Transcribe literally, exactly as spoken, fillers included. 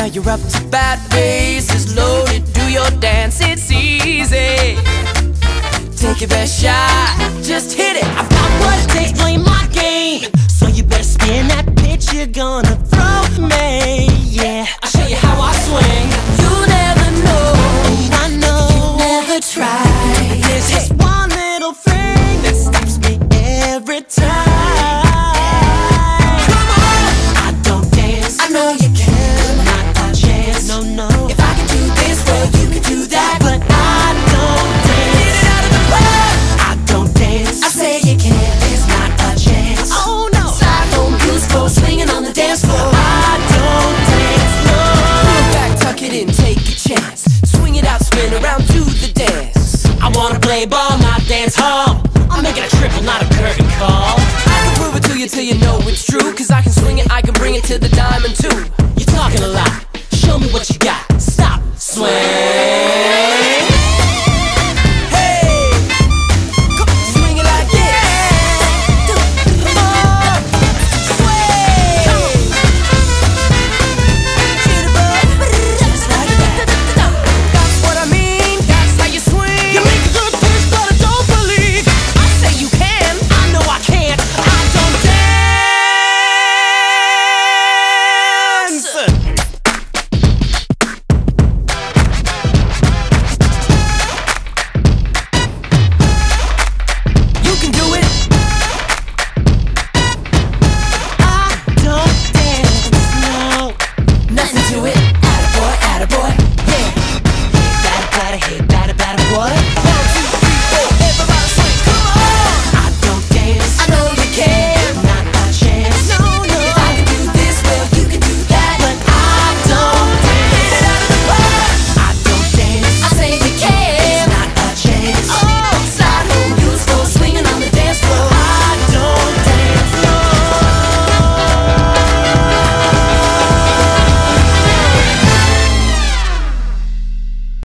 now you're up to bad faces. Loaded, do your dance, it's easy. Take your best shot, just hit it. I've got what it takes, playing my game. So you better spin that pitch you're gonna throw me, yeah. I'll show you how I swing. You never know, I know, you never try. There's just one little thing that stops me every time. Play ball, not dance hall. I'm making a triple, not a curtain call. I can prove it to you till you know it's true, cause I can swing it, I can bring it to the diamond too. You're talking a lot, show me what you got. Stop, swing. Hey, swing it like this. Swing. Just like that. That's what I mean, that's how you swing. You make a good do it.